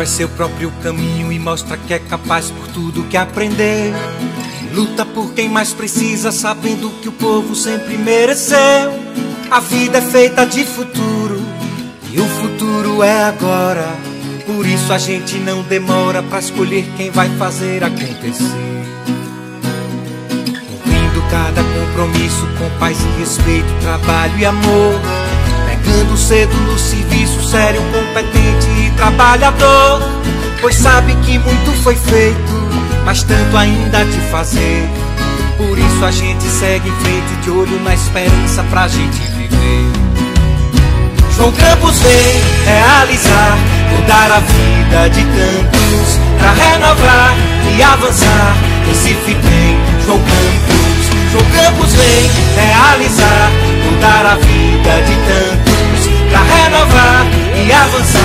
faz seu próprio caminho e mostra que é capaz por tudo que aprender. Luta por quem mais precisa, sabendo que o povo sempre mereceu. A vida é feita de futuro e o futuro é agora. Por isso a gente não demora pra escolher quem vai fazer acontecer. Cumprindo cada compromisso com paz e respeito, trabalho e amor. Pegando cedo no serviço, sério, competente e trabalhador. Pois sabe que muito foi feito, mas tanto ainda de fazer. Por isso a gente segue em frente, de olho na esperança pra gente viver. João Campos vem realizar, mudar a vida de tantos, pra renovar e avançar. Recife tem João Campos. João Campos vem realizar, mudar a vida de tantos, pra renovar e avançar.